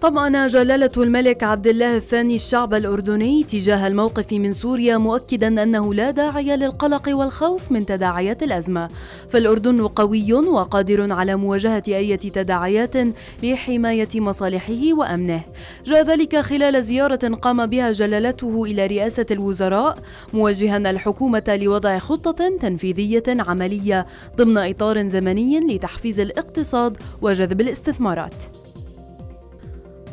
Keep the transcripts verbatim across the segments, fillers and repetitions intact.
طمأن جلالة الملك عبد الله الثاني الشعب الأردني تجاه الموقف من سوريا، مؤكدا أنه لا داعي للقلق والخوف من تداعيات الأزمة، فالأردن قوي وقادر على مواجهة أي تداعيات لحماية مصالحه وأمنه. جاء ذلك خلال زيارة قام بها جلالته إلى رئاسة الوزراء، موجها الحكومة لوضع خطة تنفيذية عملية ضمن إطار زمني لتحفيز الاقتصاد وجذب الاستثمارات.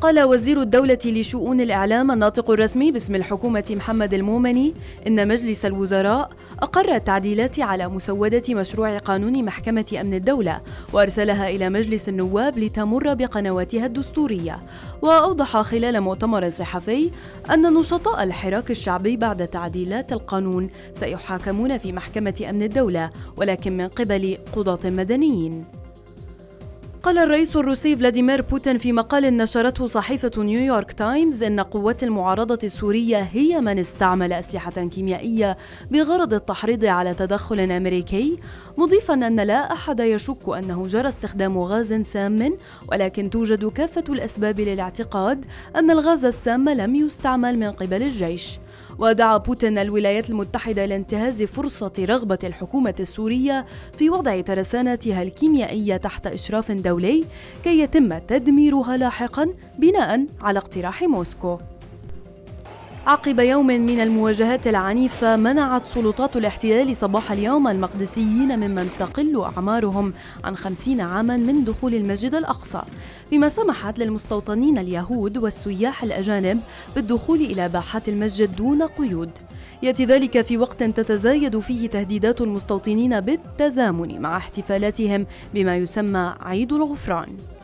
قال وزير الدولة لشؤون الإعلام الناطق الرسمي باسم الحكومة محمد المومني إن مجلس الوزراء أقر التعديلات على مسودة مشروع قانون محكمة أمن الدولة وأرسلها إلى مجلس النواب لتمر بقنواتها الدستورية. وأوضح خلال مؤتمر صحفي أن نشطاء الحراك الشعبي بعد تعديلات القانون سيحاكمون في محكمة أمن الدولة، ولكن من قبل قضاة مدنيين. قال الرئيس الروسي فلاديمير بوتين في مقال نشرته صحيفة نيويورك تايمز إن قوات المعارضة السورية هي من استعمل أسلحة كيميائية بغرض التحريض على تدخل أمريكي، مضيفا أن لا أحد يشك أنه جرى استخدام غاز سام، ولكن توجد كافة الأسباب للاعتقاد أن الغاز السام لم يستعمل من قبل الجيش. ودعا بوتين الولايات المتحدة لانتهاز فرصة رغبة الحكومة السورية في وضع ترسانتها الكيميائية تحت إشراف دولي كي يتم تدميرها لاحقا بناء على اقتراح موسكو. عقب يوم من المواجهات العنيفة، منعت سلطات الاحتلال صباح اليوم المقدسيين ممن تقل أعمارهم عن خمسين عاما من دخول المسجد الأقصى، بما سمحت للمستوطنين اليهود والسياح الأجانب بالدخول إلى باحات المسجد دون قيود. يأتي ذلك في وقت تتزايد فيه تهديدات المستوطنين بالتزامن مع احتفالاتهم بما يسمى عيد الغفران.